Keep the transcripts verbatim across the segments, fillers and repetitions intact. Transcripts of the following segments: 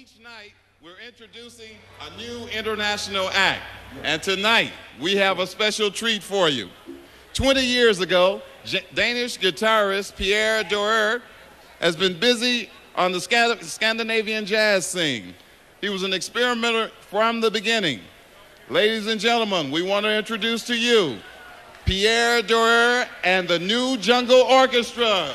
Each night, we're introducing a new international act. And tonight, we have a special treat for you. twenty years ago, Danish guitarist Pierre Dørge has been busy on the Scandinavian jazz scene. He was an experimenter from the beginning. Ladies and gentlemen, we want to introduce to you Pierre Dørge and the New Jungle Orchestra.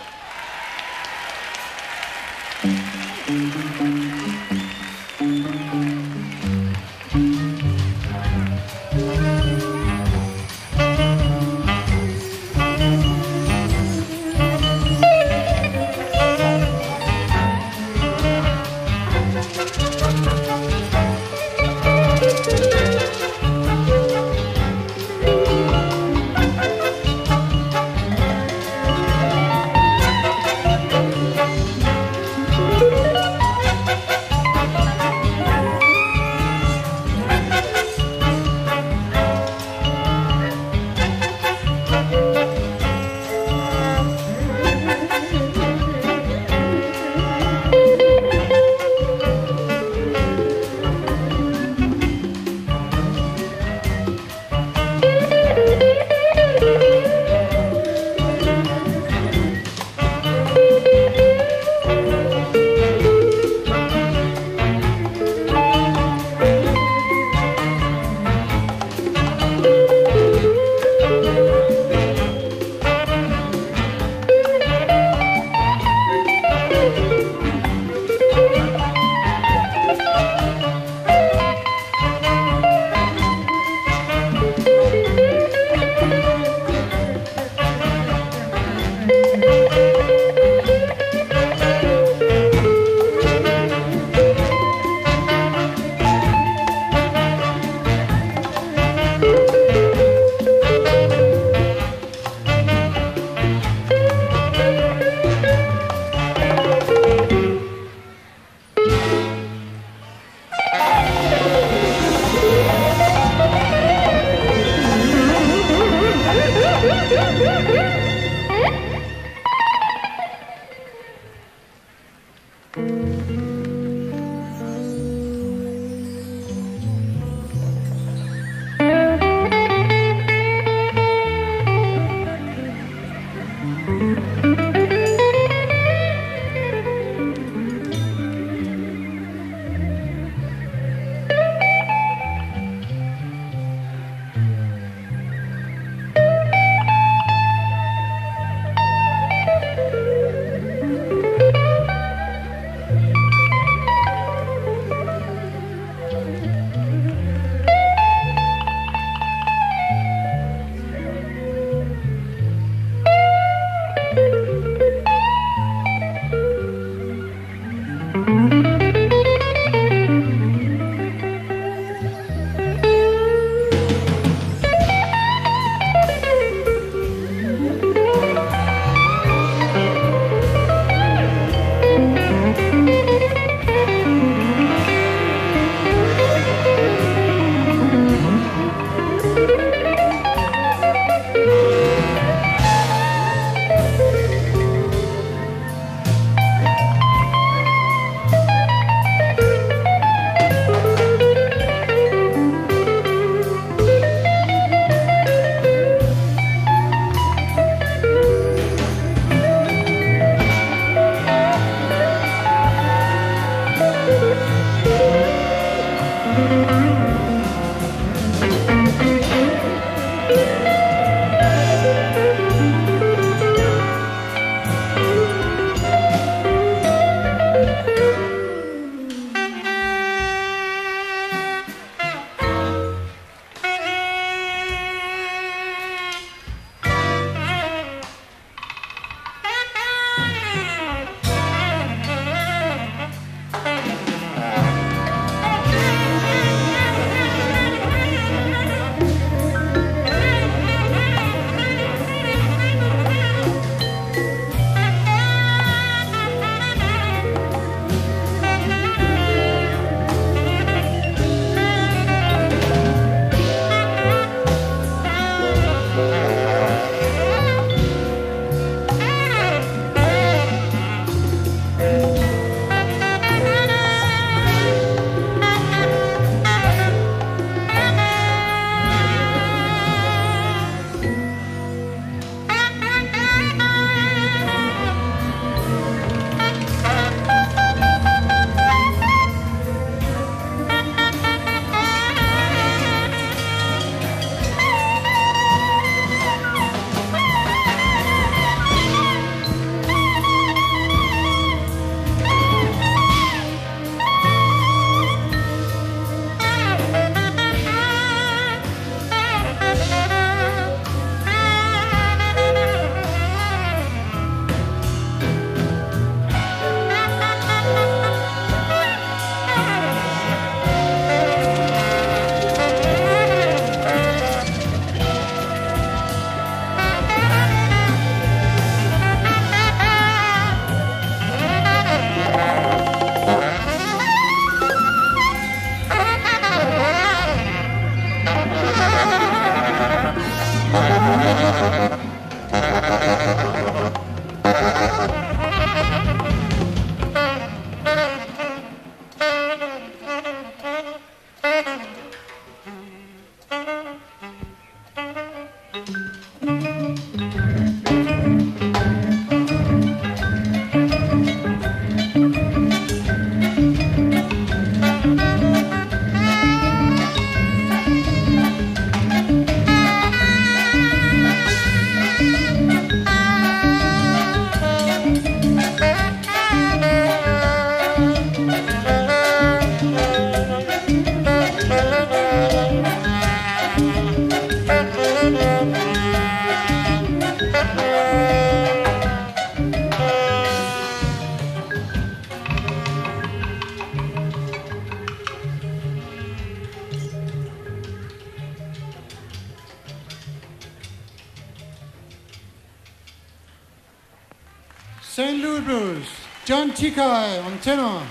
Saint Louis Blues, John Tchicai on tenor.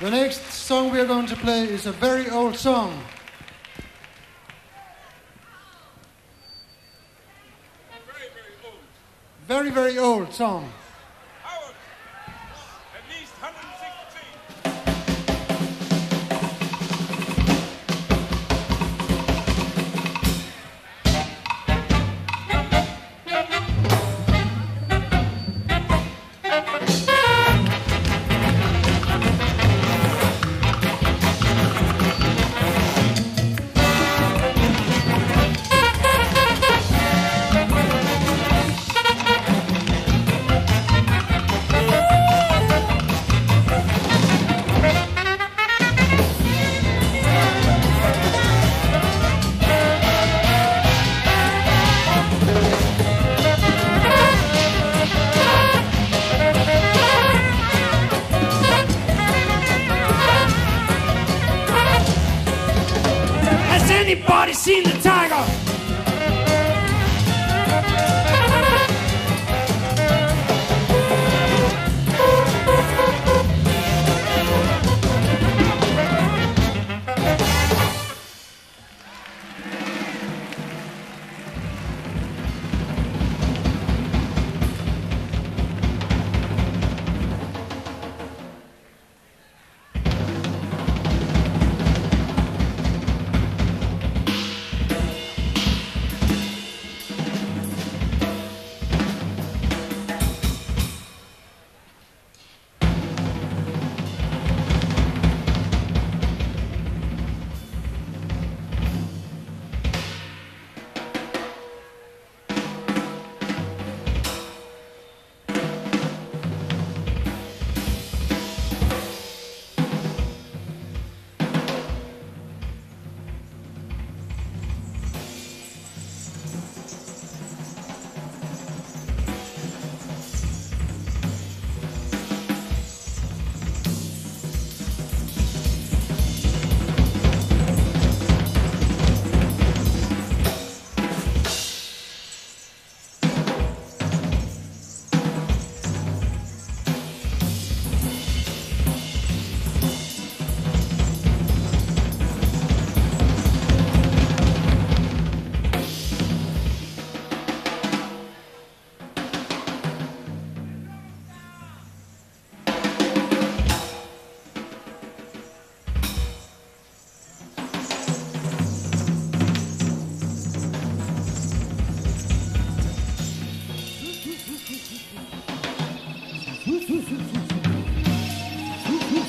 The next song we are going to play is a very old song. Very, very old. Very, very old song. Anybody seen the tiger?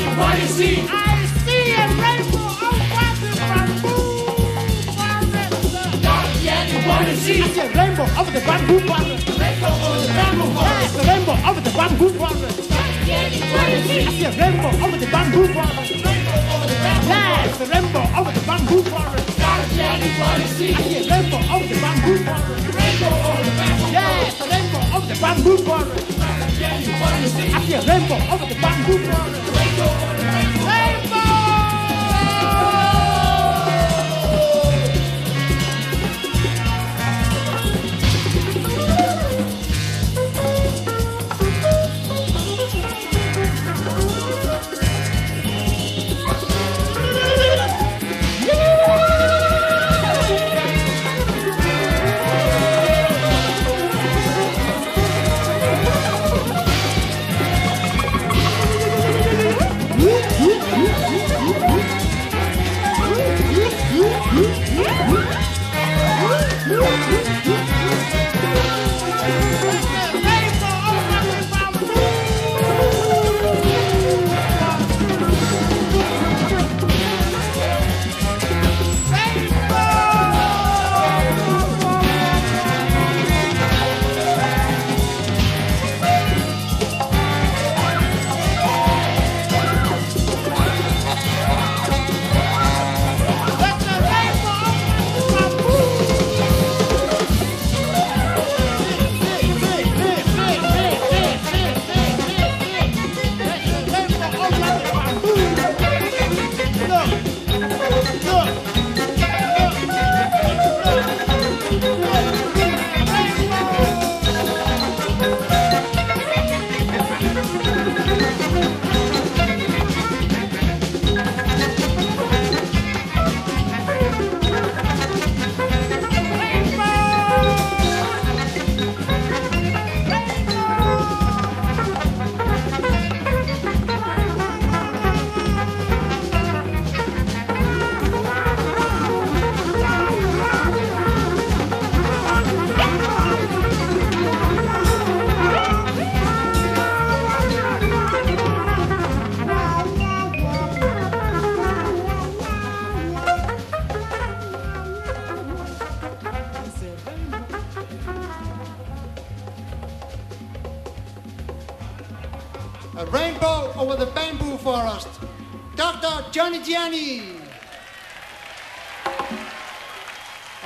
and what you see. I see a rainbow, oh, what's bamboo forest. Dark and what you see. I see a rainbow over the bamboo forest. Rainbow over the bamboo forest. The rainbow over the bamboo forest. Dark and what you see. I see a rainbow over the bamboo forest. Rainbow over the bamboo forest. The rainbow over the bamboo forest. Dark and what you see. I see a rainbow over the bamboo forest. Rainbow over the bamboo forest. Yes, the rainbow over the bamboo forest. I see a rainbow over the bamboo forest. Rainbow, rainbow,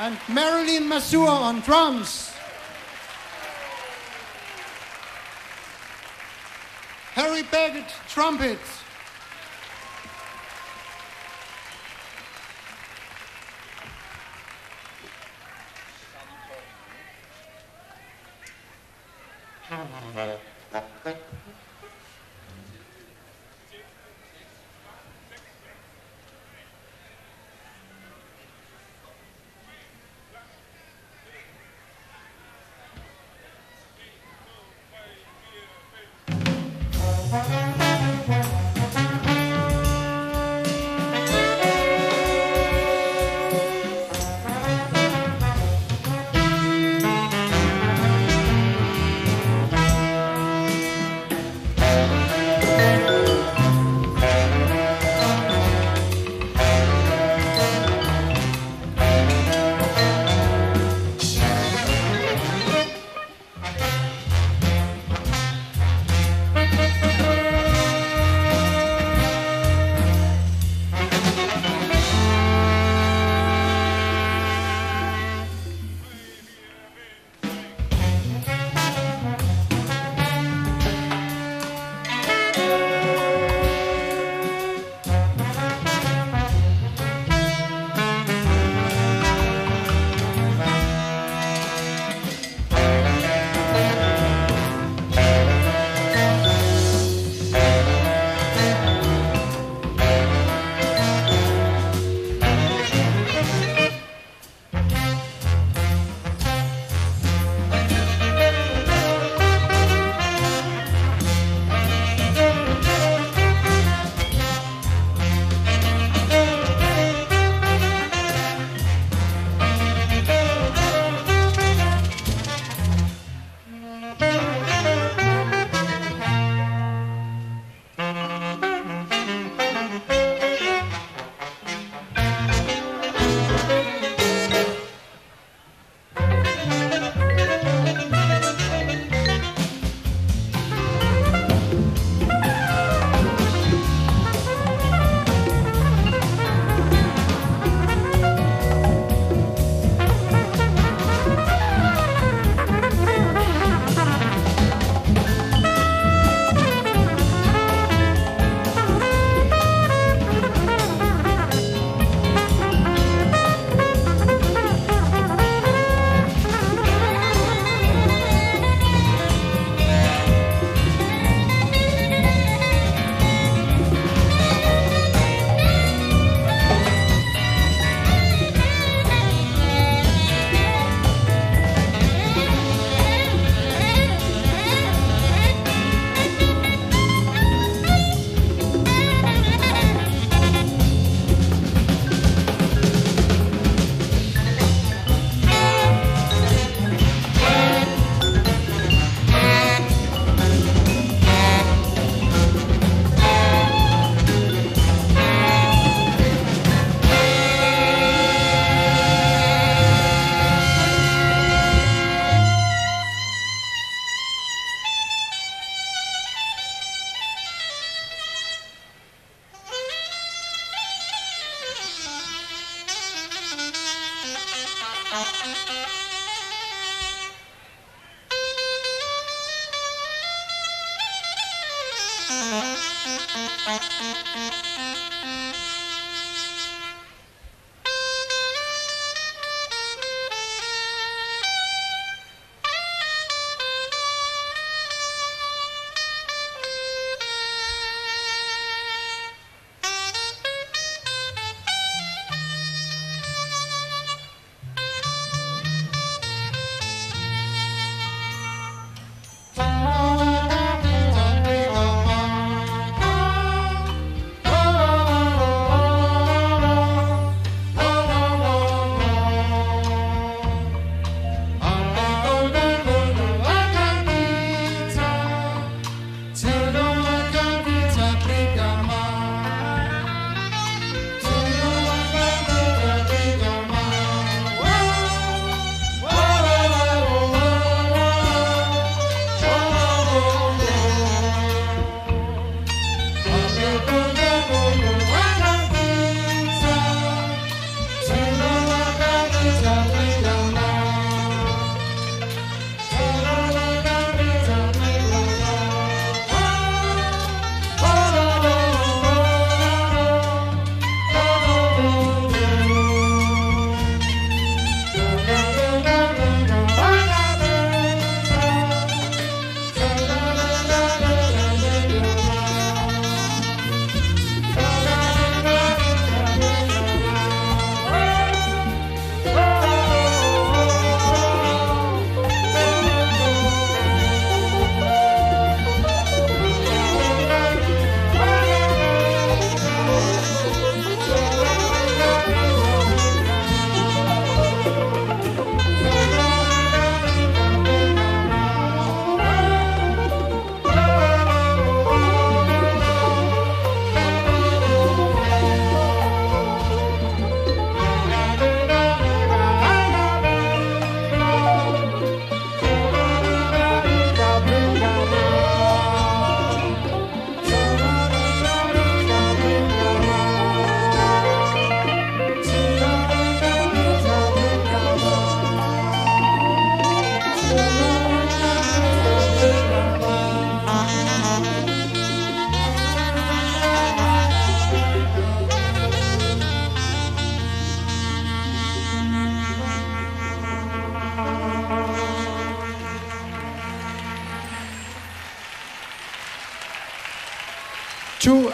and Marilyn Masua on drums, Harry Beckett trumpet, Thank you.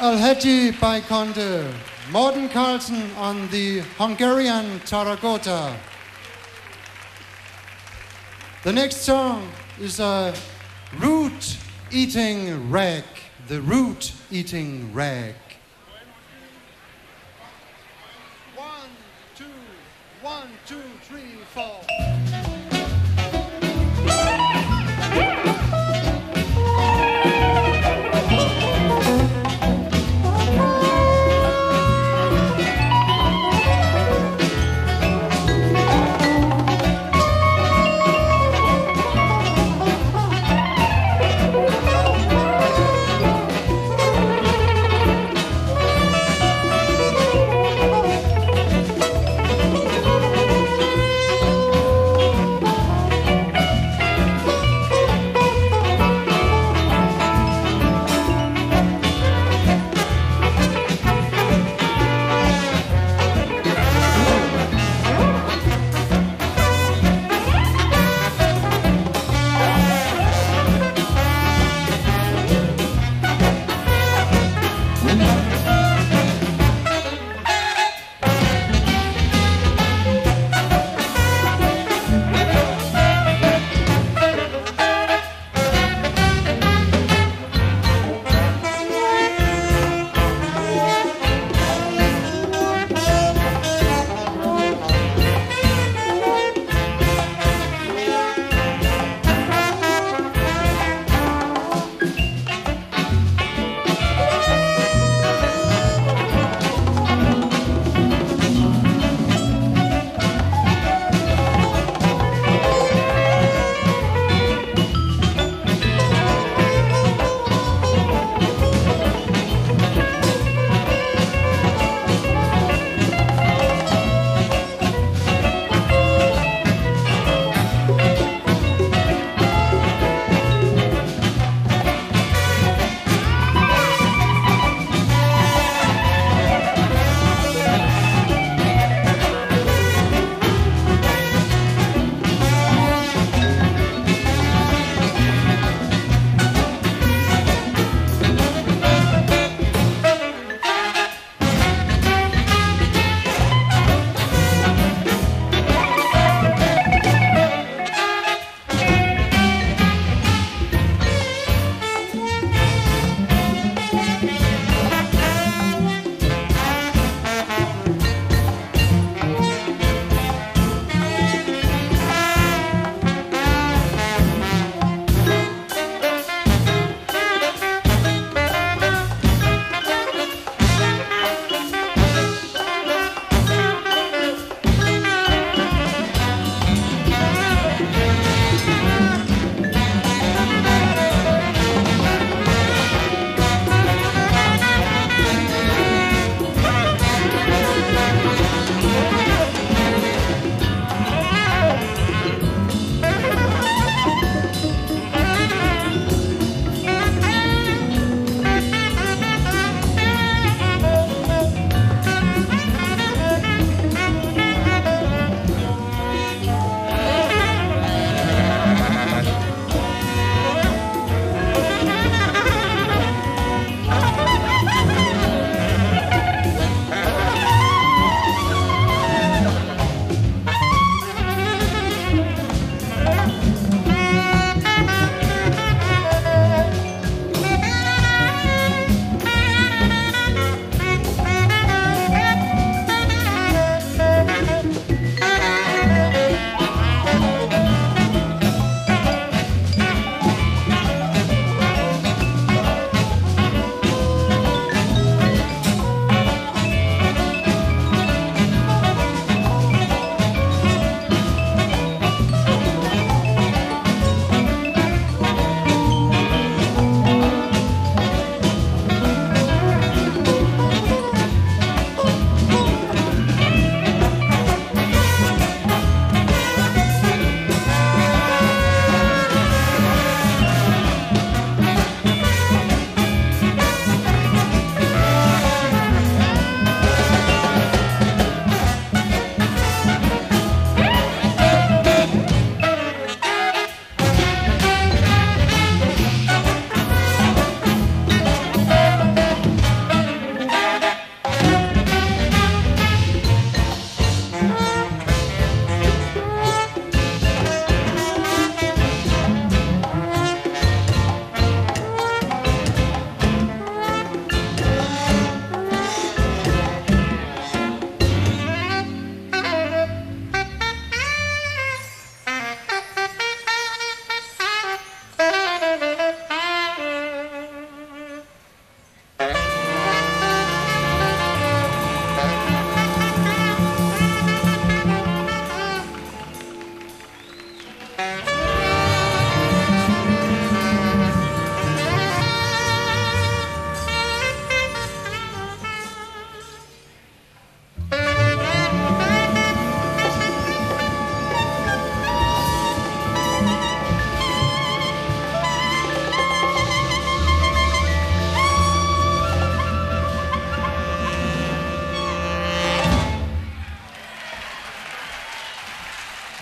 Alheti Baikonde, Morten Carlsen on the Hungarian Taragota. The next song is a root-eating rag, the root-eating rag. One, two, one, two, three, four.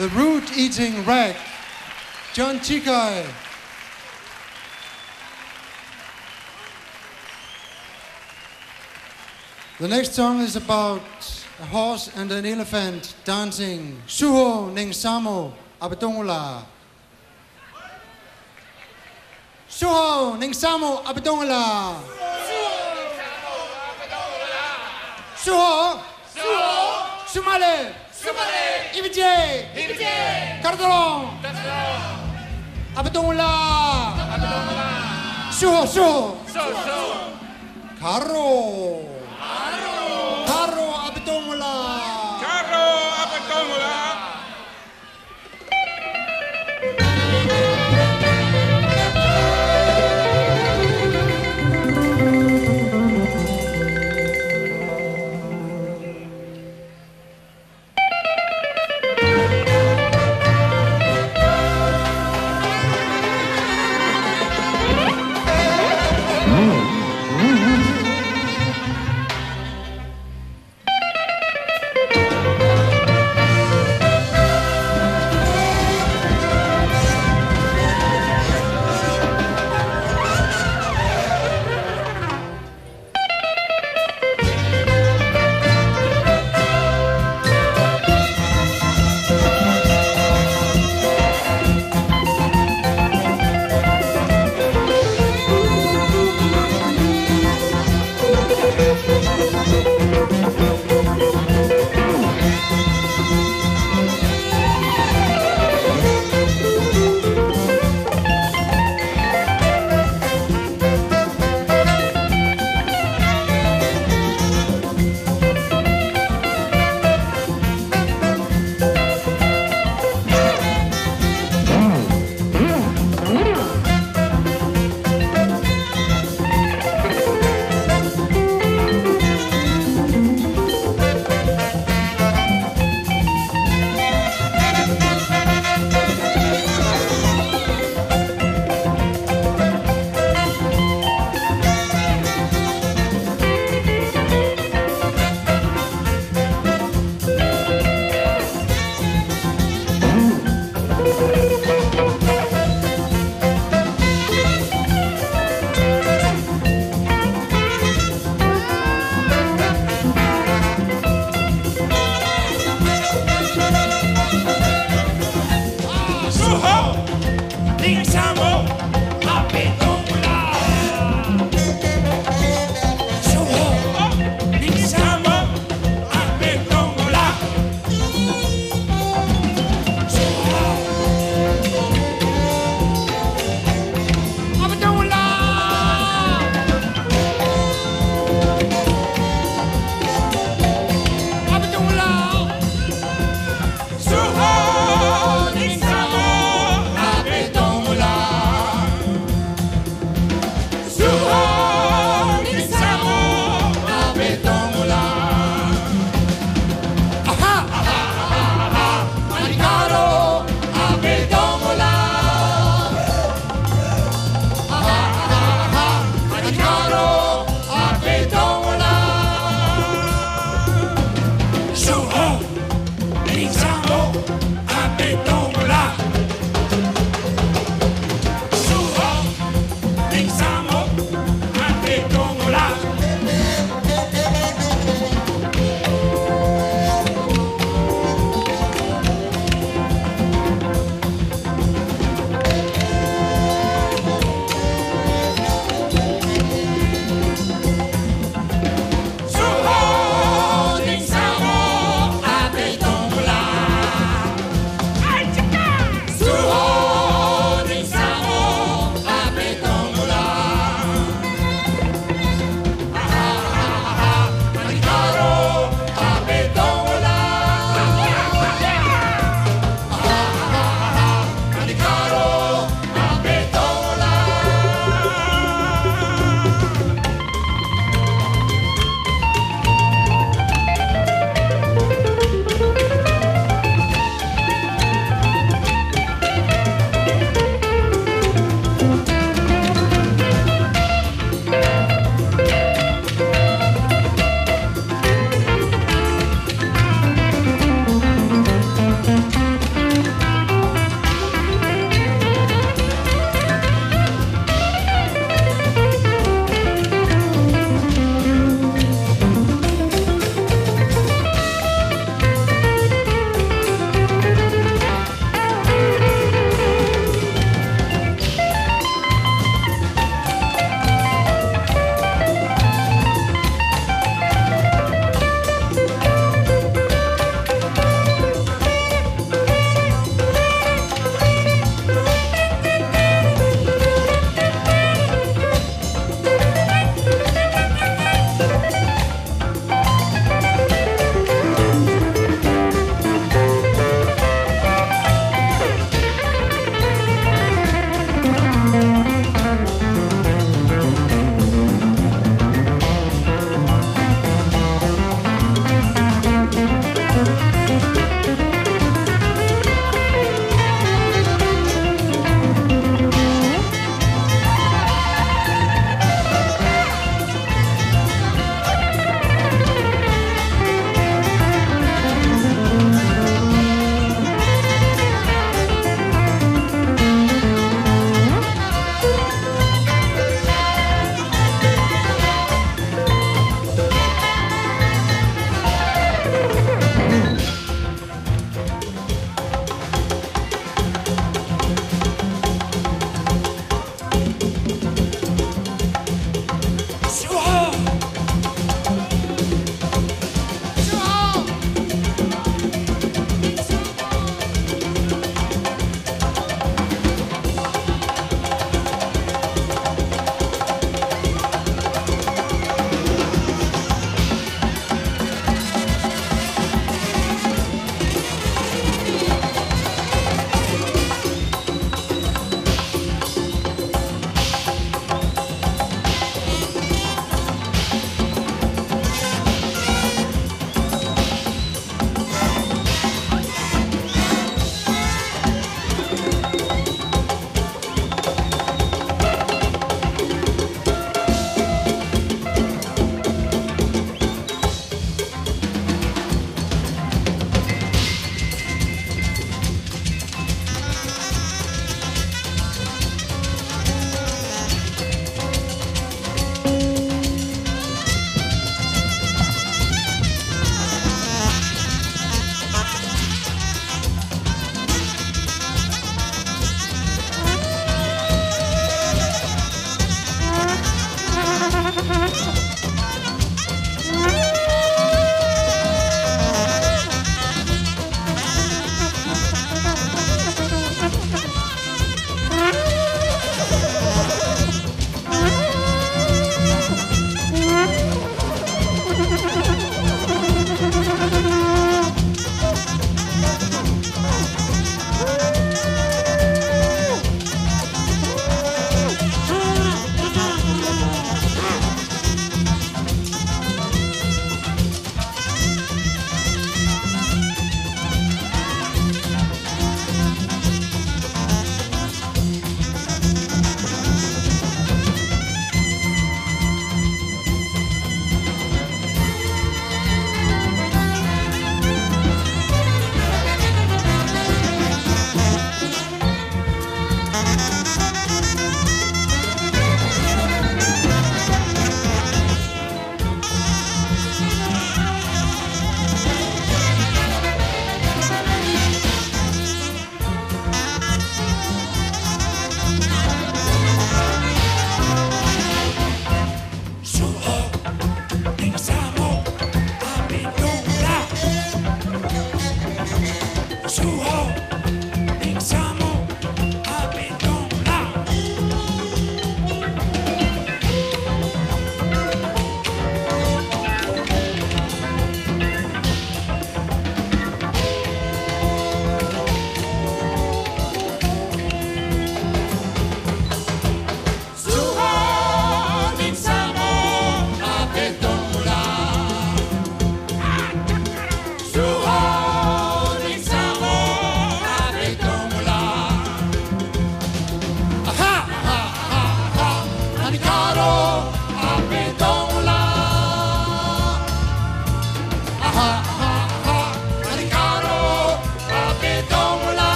The Root-Eating Rag, John Tchicai. The next song is about a horse and an elephant dancing. Suho Ning Samo Abedongola. Suho Ning Samo Abedongola. Suho. Suho. Sumale. Sumale. Ibije. Ibije. Cardalon. Cardalon. Abedongola. Abedongola. Suho. Suho. Suho. Suho. Caro.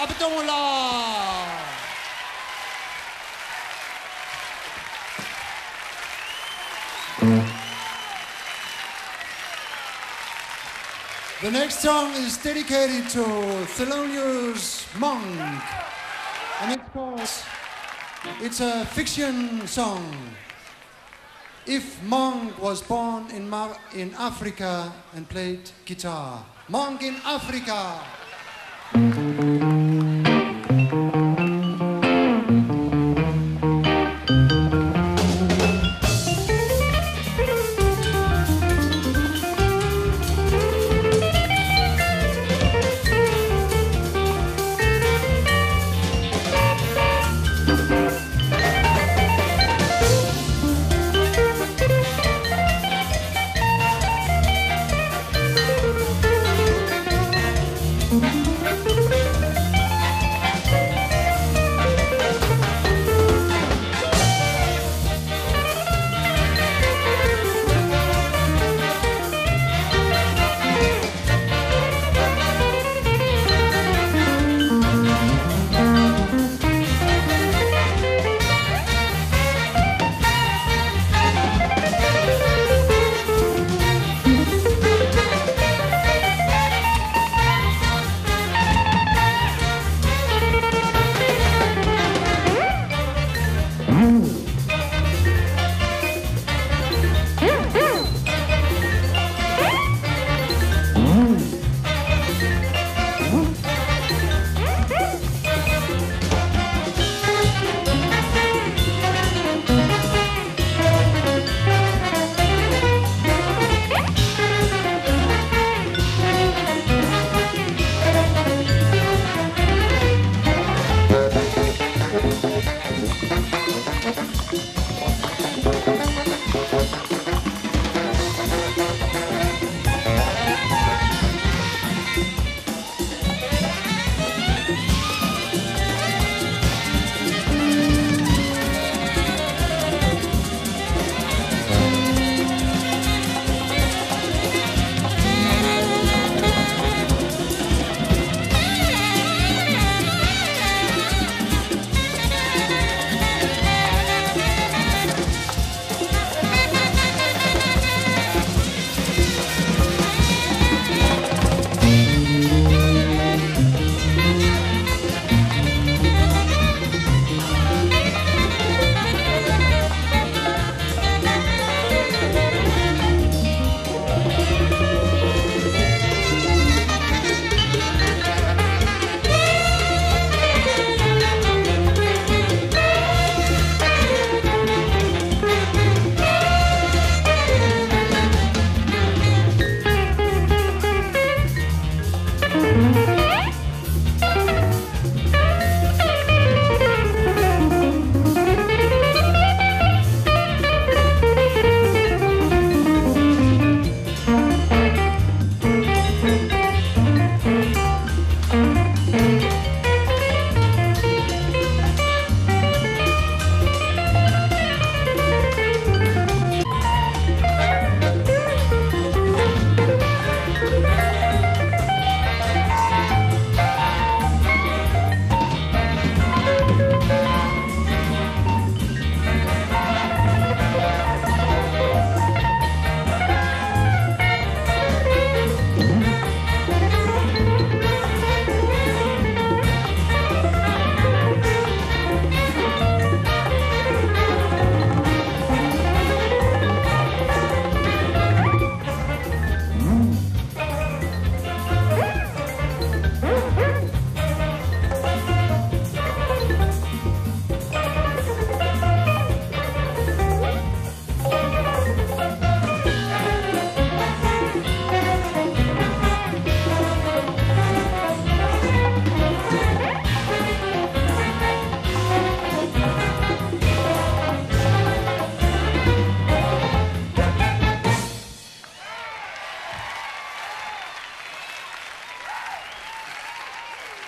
Abdullah. The next song is dedicated to Thelonious Monk, and it's called, it's a fiction song. If Monk was born in, Mar in Africa and played guitar. Monk in Africa!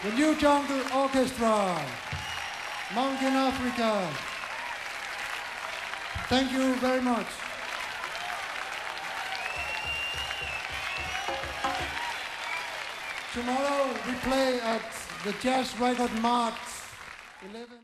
The New Jungle Orchestra, Monk in Africa. Thank you very much. Tomorrow we play at the Jazz Record Mart. eleven